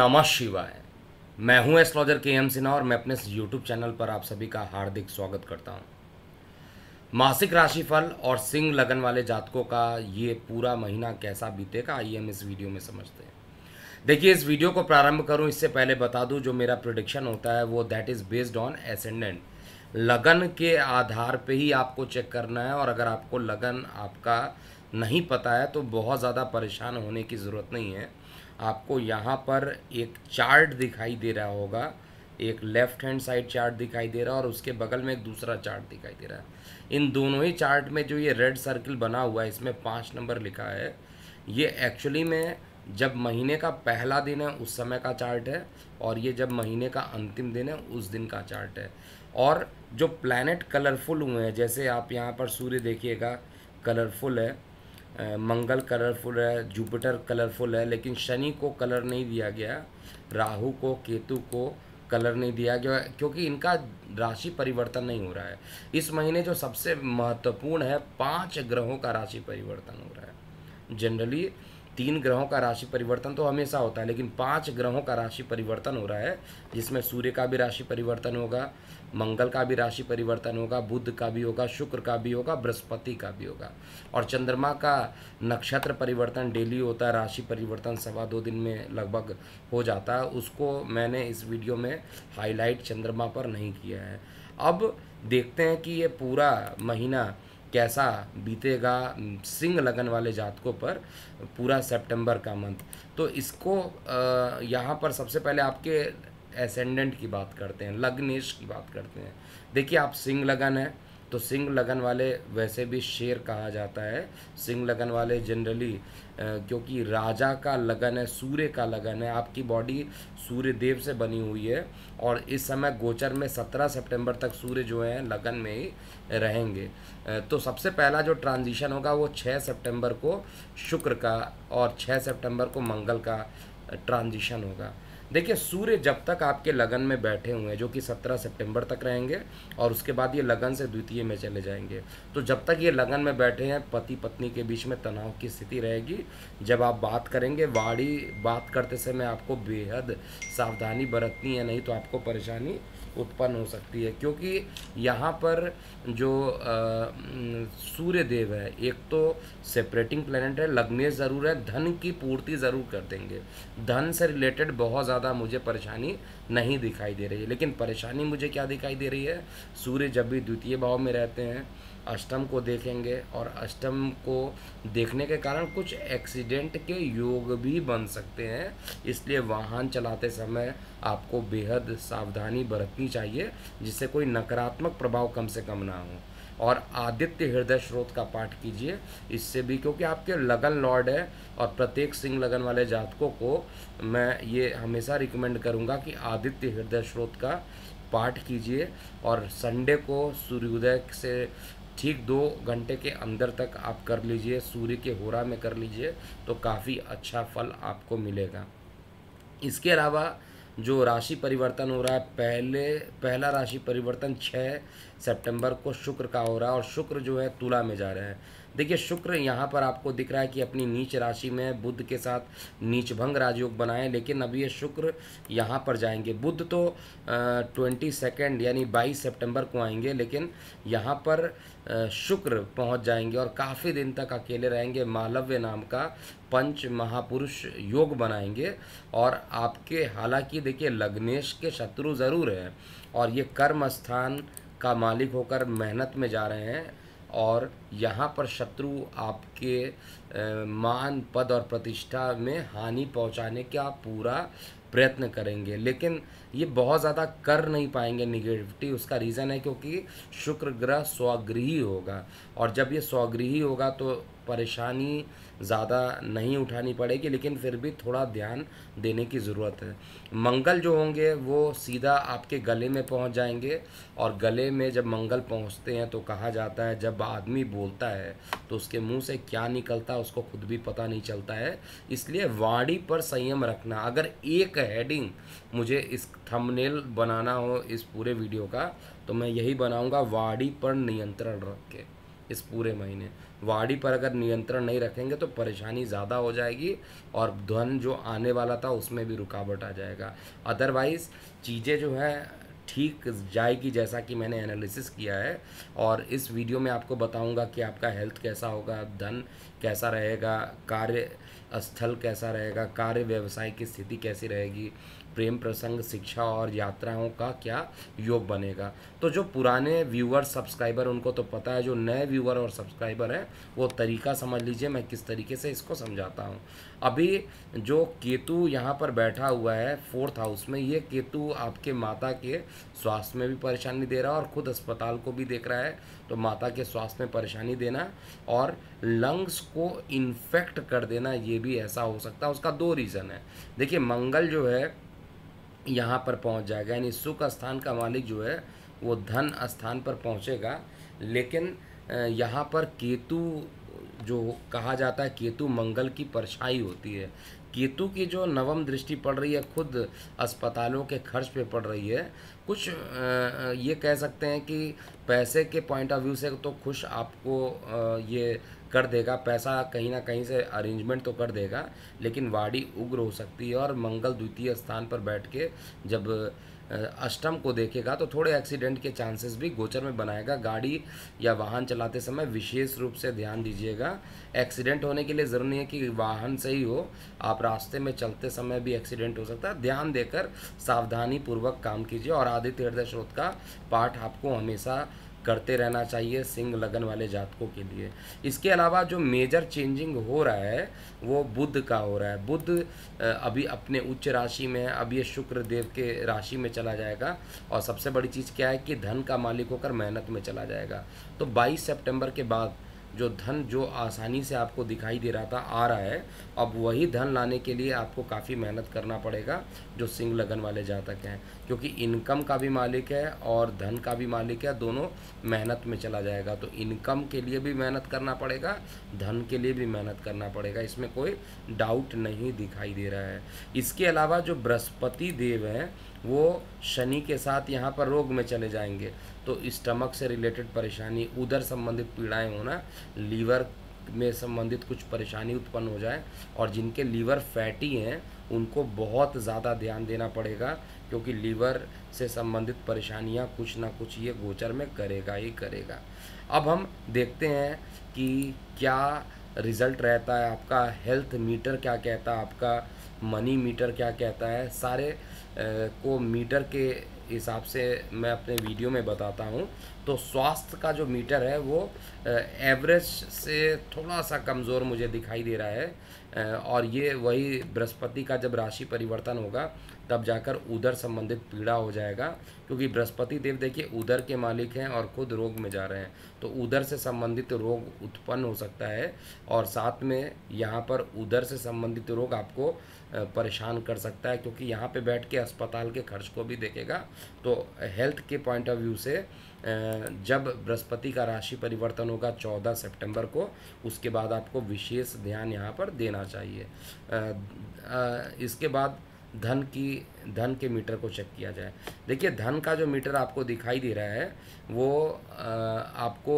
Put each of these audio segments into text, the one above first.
नमः शिवाय। मैं हूं एस्ट्रोलॉजर के एम सिन्हा और मैं अपने यूट्यूब चैनल पर आप सभी का हार्दिक स्वागत करता हूं। मासिक राशिफल और सिंह लगन वाले जातकों का ये पूरा महीना कैसा बीतेगा, आइए हम इस वीडियो में समझते हैं। देखिए, इस वीडियो को प्रारंभ करूं इससे पहले बता दूं, जो मेरा प्रेडिक्शन होता है वो that is based on ascendant. लगन के आधार पे ही आपको चेक करना है और अगर आपको लगन आपका नहीं पता है तो बहुत ज़्यादा परेशान होने की ज़रूरत नहीं है। आपको यहाँ पर एक चार्ट दिखाई दे रहा होगा, एक लेफ़्ट हैंड साइड चार्ट दिखाई दे रहा है और उसके बगल में एक दूसरा चार्ट दिखाई दे रहा है। इन दोनों ही चार्ट में जो ये रेड सर्किल बना हुआ है, इसमें 5 नंबर लिखा है। ये एक्चुअली में जब महीने का पहला दिन है उस समय का चार्ट है और ये जब महीने का अंतिम दिन है उस दिन का चार्ट है। और जो प्लैनेट कलरफुल हुए हैं, जैसे आप यहाँ पर सूर्य देखिएगा कलरफुल है, मंगल कलरफुल है, जुपिटर कलरफुल है, लेकिन शनि को कलर नहीं दिया गया, राहु को, केतु को कलर नहीं दिया गया क्योंकि इनका राशि परिवर्तन नहीं हो रहा है। इस महीने जो सबसे महत्वपूर्ण है 5 ग्रहों का राशि परिवर्तन हो रहा है। जनरली 3 ग्रहों का राशि परिवर्तन तो हमेशा होता है, लेकिन 5 ग्रहों का राशि परिवर्तन हो रहा है, जिसमें सूर्य का भी राशि परिवर्तन होगा, मंगल का भी राशि परिवर्तन होगा, बुध का भी होगा, शुक्र का भी होगा, बृहस्पति का भी होगा। और चंद्रमा का नक्षत्र परिवर्तन डेली होता है, राशि परिवर्तन 1.25 दिन में लगभग हो जाता है। उसको मैंने इस वीडियो में हाईलाइट चंद्रमा पर नहीं किया है। अब देखते हैं कि ये पूरा महीना कैसा बीतेगा सिंह लगन वाले जातकों पर, पूरा सितंबर का मंथ। तो इसको यहाँ पर सबसे पहले आपके एसेंडेंट की बात करते हैं, लग्नेश की बात करते हैं। देखिए, आप सिंह लगन है तो सिंह लगन वाले वैसे भी शेर कहा जाता है। सिंह लगन वाले जनरली क्योंकि राजा का लगन है, सूर्य का लगन है, आपकी बॉडी सूर्य देव से बनी हुई है और इस समय गोचर में 17 सितंबर तक सूर्य जो है लगन में ही रहेंगे। तो सबसे पहला जो ट्रांजिशन होगा वो 6 सितंबर को शुक्र का और 6 सितंबर को मंगल का ट्रांजिशन होगा। देखिए, सूर्य जब तक आपके लगन में बैठे हुए हैं, जो कि 17 सितंबर तक रहेंगे और उसके बाद ये लगन से द्वितीय में चले जाएंगे, तो जब तक ये लगन में बैठे हैं पति पत्नी के बीच में तनाव की स्थिति रहेगी। जब आप बात करेंगे, वाणी बात करते समय आपको बेहद सावधानी बरतनी है, नहीं तो आपको परेशानी उत्पन्न हो सकती है। क्योंकि यहाँ पर जो सूर्य देव है, एक तो सेपरेटिंग प्लैनेट है, लग्नेश ज़रूर है, धन की पूर्ति ज़रूर कर देंगे। धन से रिलेटेड बहुत ज़्यादा मुझे परेशानी नहीं दिखाई दे रही है, लेकिन परेशानी मुझे क्या दिखाई दे रही है, सूर्य जब भी द्वितीय भाव में रहते हैं अष्टम को देखेंगे और अष्टम को देखने के कारण कुछ एक्सीडेंट के योग भी बन सकते हैं। इसलिए वाहन चलाते समय आपको बेहद सावधानी बरतनी चाहिए, जिससे कोई नकारात्मक प्रभाव कम से कम ना हो। और आदित्य हृदय स्रोत का पाठ कीजिए, इससे भी, क्योंकि आपके लगन लॉर्ड है और प्रत्येक सिंह लगन वाले जातकों को मैं ये हमेशा रिकमेंड करूँगा कि आदित्य हृदय स्रोत का पाठ कीजिए और संडे को सूर्योदय से ठीक 2 घंटे के अंदर तक आप कर लीजिए, सूर्य के होरा में कर लीजिए, तो काफ़ी अच्छा फल आपको मिलेगा। इसके अलावा जो राशि परिवर्तन हो रहा है, पहला राशि परिवर्तन 6 सितंबर को शुक्र का हो रहा है और शुक्र जो है तुला में जा रहे हैं। देखिए, शुक्र यहाँ पर आपको दिख रहा है कि अपनी नीच राशि में बुध के साथ नीच भंग राजयोग बनाए, लेकिन अब ये शुक्र यहाँ पर जाएंगे। बुध तो 22 यानी 22 सितंबर को आएंगे, लेकिन यहाँ पर शुक्र पहुँच जाएंगे और काफ़ी दिन तक अकेले रहेंगे। मालव्य नाम का पंच महापुरुष योग बनाएंगे और आपके, हालांकि देखिए लग्नेश के शत्रु ज़रूर हैं और ये कर्म स्थान का मालिक होकर मेहनत में जा रहे हैं और यहाँ पर शत्रु आपके मान, पद और प्रतिष्ठा में हानि पहुँचाने का पूरा प्रयत्न करेंगे, लेकिन ये बहुत ज़्यादा कर नहीं पाएंगे निगेटिविटी। उसका रीज़न है क्योंकि शुक्र ग्रह स्वगृही होगा और जब ये स्वगृही होगा तो परेशानी ज़्यादा नहीं उठानी पड़ेगी, लेकिन फिर भी थोड़ा ध्यान देने की ज़रूरत है। मंगल जो होंगे वो सीधा आपके गले में पहुंच जाएंगे और गले में जब मंगल पहुंचते हैं तो कहा जाता है जब आदमी बोलता है तो उसके मुंह से क्या निकलता है उसको खुद भी पता नहीं चलता है। इसलिए वाणी पर संयम रखना। अगर एक हेडिंग मुझे इस थंबनेल बनाना हो इस पूरे वीडियो का, तो मैं यही बनाऊँगा, वाणी पर नियंत्रण रख के। इस पूरे महीने। वाड़ी पर अगर नियंत्रण नहीं रखेंगे तो परेशानी ज़्यादा हो जाएगी और धन जो आने वाला था उसमें भी रुकावट आ जाएगा। अदरवाइज़ चीज़ें जो है ठीक जाएगी, जैसा कि मैंने एनालिसिस किया है। और इस वीडियो में आपको बताऊंगा कि आपका हेल्थ कैसा होगा, धन कैसा रहेगा, कार्य स्थल कैसा रहेगा, कार्य व्यवसाय की स्थिति कैसी रहेगी, प्रेम प्रसंग, शिक्षा और यात्राओं का क्या योग बनेगा। तो जो पुराने व्यूअर सब्सक्राइबर उनको तो पता है, जो नए व्यूअर और सब्सक्राइबर हैं वो तरीका समझ लीजिए मैं किस तरीके से इसको समझाता हूँ। अभी जो केतु यहाँ पर बैठा हुआ है फोर्थ हाउस में, ये केतु आपके माता के स्वास्थ्य में भी परेशानी दे रहा है और ख़ुद अस्पताल को भी देख रहा है। तो माता के स्वास्थ्य में परेशानी देना और लंग्स को इन्फेक्ट कर देना, ये भी ऐसा हो सकता है। उसका दो रीज़न है। देखिए मंगल जो है यहाँ पर पहुँच जाएगा, यानी सुख स्थान का मालिक जो है वो धन स्थान पर पहुँचेगा, लेकिन यहाँ पर केतु जो कहा जाता है केतु मंगल की परछाई होती है। केतु की जो नवम दृष्टि पड़ रही है खुद अस्पतालों के खर्च पे पड़ रही है। कुछ ये कह सकते हैं कि पैसे के पॉइंट ऑफ व्यू से तो खुश आपको ये कर देगा, पैसा कहीं ना कहीं से अरेंजमेंट तो कर देगा, लेकिन वाड़ी उग्र हो सकती है। और मंगल द्वितीय स्थान पर बैठ के जब अष्टम को देखेगा तो थोड़े एक्सीडेंट के चांसेस भी गोचर में बनाएगा। गाड़ी या वाहन चलाते समय विशेष रूप से ध्यान दीजिएगा। एक्सीडेंट होने के लिए ज़रूरी नहीं है कि वाहन से ही हो, आप रास्ते में चलते समय भी एक्सीडेंट हो सकता है। ध्यान देकर सावधानी पूर्वक काम कीजिए। और आदित्य हृदय स्रोत का पाठ आपको हमेशा करते रहना चाहिए सिंह लगन वाले जातकों के लिए। इसके अलावा जो मेजर चेंजिंग हो रहा है वो बुध का हो रहा है। बुध अभी अपने उच्च राशि में है, अब ये शुक्र देव के राशि में चला जाएगा और सबसे बड़ी चीज़ क्या है कि धन का मालिक होकर मेहनत में चला जाएगा। तो 22 सितंबर के बाद जो धन जो आसानी से आपको दिखाई दे रहा था आ रहा है, अब वही धन लाने के लिए आपको काफ़ी मेहनत करना पड़ेगा जो सिंह लगन वाले जातक हैं, क्योंकि इनकम का भी मालिक है और धन का भी मालिक है, दोनों मेहनत में चला जाएगा। तो इनकम के लिए भी मेहनत करना पड़ेगा, धन के लिए भी मेहनत करना पड़ेगा, इसमें कोई डाउट नहीं दिखाई दे रहा है। इसके अलावा जो बृहस्पति देव हैं वो शनि के साथ यहाँ पर रोग में चले जाएंगे, तो स्टमक से रिलेटेड परेशानी, उधर संबंधित पीड़ाएं होना, लीवर में संबंधित कुछ परेशानी उत्पन्न हो जाए। और जिनके लीवर फैटी हैं उनको बहुत ज़्यादा ध्यान देना पड़ेगा, क्योंकि लीवर से संबंधित परेशानियां कुछ ना कुछ ये गोचर में करेगा ही करेगा। अब हम देखते हैं कि क्या रिज़ल्ट रहता है, आपका हेल्थ मीटर क्या कहता है, आपका मनी मीटर क्या कहता है। सारे को मीटर के हिसाब से मैं अपने वीडियो में बताता हूँ। तो स्वास्थ्य का जो मीटर है वो एवरेज से थोड़ा सा कमज़ोर मुझे दिखाई दे रहा है, और ये वही बृहस्पति का जब राशि परिवर्तन होगा तब जाकर उधर संबंधित पीड़ा हो जाएगा, क्योंकि बृहस्पति देव देखिए उधर के मालिक हैं और खुद रोग में जा रहे हैं, तो उधर से संबंधित रोग उत्पन्न हो सकता है। और साथ में यहाँ पर उधर से संबंधित रोग आपको परेशान कर सकता है, क्योंकि यहाँ पे बैठ के अस्पताल के खर्च को भी देखेगा। तो हेल्थ के पॉइंट ऑफ व्यू से जब बृहस्पति का राशि परिवर्तन होगा 14 सितंबर को, उसके बाद आपको विशेष ध्यान यहाँ पर देना चाहिए। इसके बाद धन के मीटर को चेक किया जाए। देखिए धन का जो मीटर आपको दिखाई दे रहा है वो आपको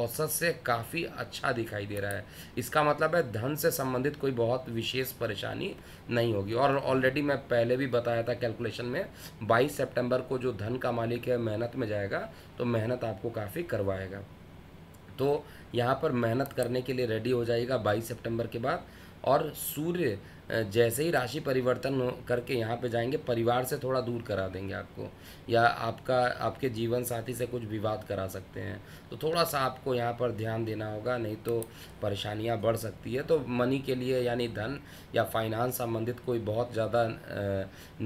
औसत से काफ़ी अच्छा दिखाई दे रहा है। इसका मतलब है धन से संबंधित कोई बहुत विशेष परेशानी नहीं होगी। और ऑलरेडी मैं पहले भी बताया था कैलकुलेशन में 22 सितंबर को जो धन का मालिक है मेहनत में जाएगा, तो मेहनत आपको काफ़ी करवाएगा। तो यहाँ पर मेहनत करने के लिए रेडी हो जाएगा 22 सितंबर के बाद। और सूर्य जैसे ही राशि परिवर्तन करके यहाँ पे जाएंगे, परिवार से थोड़ा दूर करा देंगे आपको, या आपके जीवन साथी से कुछ विवाद करा सकते हैं। तो थोड़ा सा आपको यहाँ पर ध्यान देना होगा, नहीं तो परेशानियाँ बढ़ सकती है। तो मनी के लिए यानी धन या फाइनेंस संबंधित कोई बहुत ज़्यादा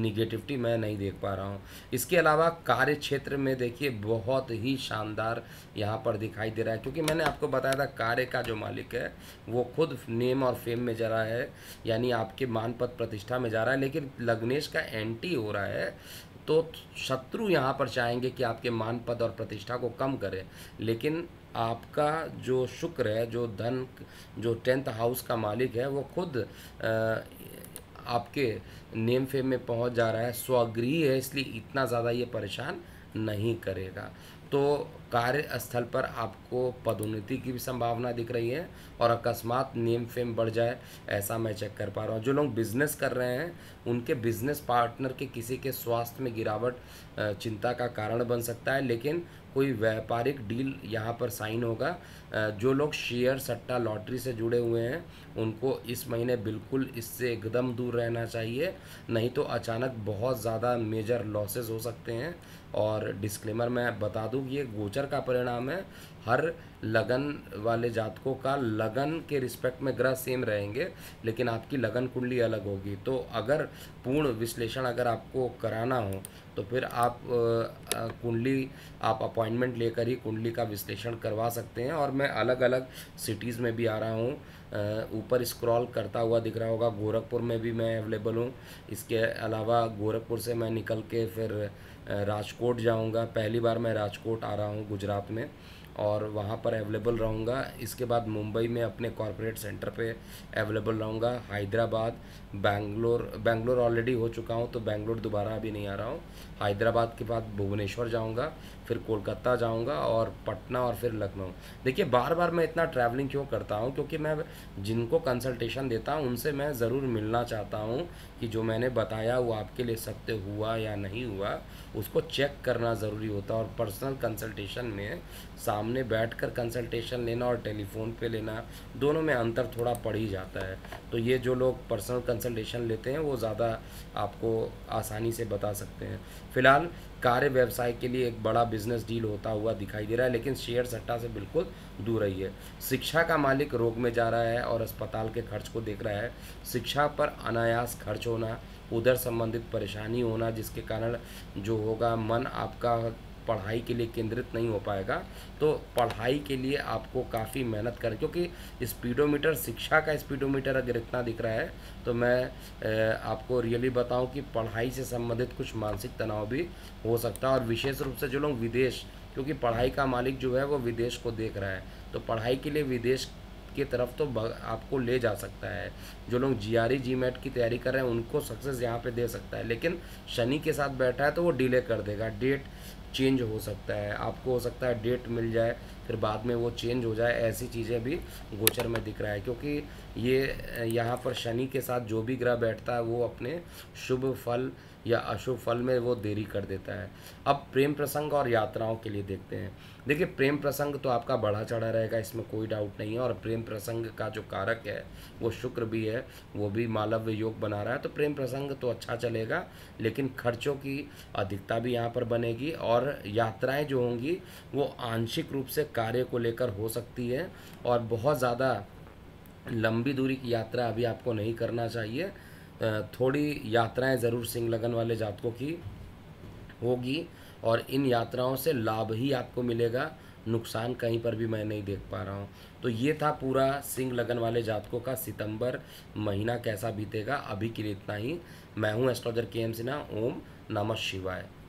निगेटिविटी मैं नहीं देख पा रहा हूँ। इसके अलावा कार्य क्षेत्र में देखिए बहुत ही शानदार यहाँ पर दिखाई दे रहा है, क्योंकि मैंने आपको बताया था कार्य का जो मालिक है वो खुद नेम और फेम में जा रहा है, यानी आपके मान पद प्रतिष्ठा में जा रहा है, लेकिन लग्नेश का एंटी हो रहा है। तो शत्रु यहाँ पर चाहेंगे कि आपके मान पद और प्रतिष्ठा को कम करें, लेकिन आपका जो शुक्र है, जो धन, जो 10th हाउस का मालिक है, वो खुद आपके नेम फेम में पहुंच जा रहा है, स्वगृह है, इसलिए इतना ज़्यादा ये परेशान नहीं करेगा। तो कार्यस्थल पर आपको पदोन्नति की भी संभावना दिख रही है और अकस्मात नेम फेम बढ़ जाए, ऐसा मैं चेक कर पा रहा हूँ। जो लोग बिज़नेस कर रहे हैं उनके बिज़नेस पार्टनर के किसी के स्वास्थ्य में गिरावट चिंता का कारण बन सकता है, लेकिन कोई व्यापारिक डील यहाँ पर साइन होगा। जो लोग शेयर सट्टा लॉटरी से जुड़े हुए हैं उनको इस महीने बिल्कुल इससे एकदम दूर रहना चाहिए, नहीं तो अचानक बहुत ज़्यादा मेजर लॉसेज हो सकते हैं। और डिस्क्लेमर मैं बता दूँ, ये गोचर का परिणाम है। हर लगन वाले जातकों का लगन के रिस्पेक्ट में ग्रह सेम रहेंगे, लेकिन आपकी लगन कुंडली अलग होगी। तो अगर पूर्ण विश्लेषण अगर आपको कराना हो तो फिर आप कुंडली आप अपॉइंटमेंट लेकर ही कुंडली का विश्लेषण करवा सकते हैं। और मैं अलग अलग सिटीज़ में भी आ रहा हूँ, ऊपर स्क्रॉल करता हुआ दिख रहा होगा, गोरखपुर में भी मैं अवेलेबल हूँ। इसके अलावा गोरखपुर से मैं निकल के फिर राजकोट जाऊँगा, पहली बार मैं राजकोट आ रहा हूँ गुजरात में, और वहाँ पर अवेलेबल रहूँगा। इसके बाद मुंबई में अपने कॉरपोरेट सेंटर पे अवेलेबल रहूँगा, हैदराबाद, बैंगलोर ऑलरेडी हो चुका हूँ तो बैंगलोर दोबारा अभी नहीं आ रहा हूँ। हैदराबाद के बाद भुवनेश्वर जाऊँगा, फिर कोलकाता जाऊँगा और पटना और फिर लखनऊ। देखिए बार बार मैं इतना ट्रैवलिंग क्यों करता हूँ, क्योंकि मैं जिनको कंसल्टेशन देता हूँ उनसे मैं ज़रूर मिलना चाहता हूँ कि जो मैंने बताया वो आपके लिए सत्य हुआ या नहीं हुआ, उसको चेक करना ज़रूरी होता है। और पर्सनल कंसल्टेशन में सामने बैठकर कंसल्टेशन लेना और टेलीफोन पे लेना, दोनों में अंतर थोड़ा पड़ ही जाता है। तो ये जो लोग पर्सनल कंसल्टेशन लेते हैं वो ज़्यादा आपको आसानी से बता सकते हैं। फिलहाल कार्य व्यवसाय के लिए एक बड़ा बिजनेस डील होता हुआ दिखाई दे रहा है, लेकिन शेयर सट्टा से बिल्कुल दूर रहिए। शिक्षा का मालिक रोग में जा रहा है और अस्पताल के खर्च को देख रहा है। शिक्षा पर अनायास खर्च होना, उधर संबंधित परेशानी होना, जिसके कारण जो होगा मन आपका पढ़ाई के लिए केंद्रित नहीं हो पाएगा। तो पढ़ाई के लिए आपको काफ़ी मेहनत करनी, क्योंकि स्पीडोमीटर शिक्षा का स्पीडोमीटर अगर इतना दिख रहा है तो मैं आपको रियली बताऊं कि पढ़ाई से संबंधित कुछ मानसिक तनाव भी हो सकता है। और विशेष रूप से जो लोग विदेश, क्योंकि पढ़ाई का मालिक जो है वो विदेश को देख रहा है, तो पढ़ाई के लिए विदेश की तरफ तो आपको ले जा सकता है। जो लोग जीआरई जीमैट की तैयारी कर रहे हैं उनको सक्सेस यहाँ पे दे सकता है, लेकिन शनि के साथ बैठा है तो वो डिले कर देगा, डेट चेंज हो सकता है। आपको हो सकता है डेट मिल जाए फिर बाद में वो चेंज हो जाए, ऐसी चीज़ें भी गोचर में दिख रहा है। क्योंकि ये यहाँ पर शनि के साथ जो भी ग्रह बैठता है वो अपने शुभ फल या अशुभ फल में वो देरी कर देता है। अब प्रेम प्रसंग और यात्राओं के लिए देखते हैं। देखिए प्रेम प्रसंग तो आपका बढ़ा चढ़ा रहेगा, इसमें कोई डाउट नहीं है। और प्रेम प्रसंग का जो कारक है वो शुक्र भी है, वो भी मालव्य योग बना रहा है, तो प्रेम प्रसंग तो अच्छा चलेगा, लेकिन खर्चों की अधिकता भी यहाँ पर बनेगी। और यात्राएँ जो होंगी वो आंशिक रूप से कार्य को लेकर हो सकती है, और बहुत ज़्यादा लंबी दूरी की यात्रा अभी आपको नहीं करना चाहिए। थोड़ी यात्राएं ज़रूर सिंह लगन वाले जातकों की होगी, और इन यात्राओं से लाभ ही आपको मिलेगा, नुकसान कहीं पर भी मैं नहीं देख पा रहा हूँ। तो ये था पूरा सिंह लगन वाले जातकों का सितंबर महीना कैसा बीतेगा। अभी के लिए इतना ही। मैं हूँ एस्ट्रोलॉजर के एम सिन्हा। ओम नमः शिवाय।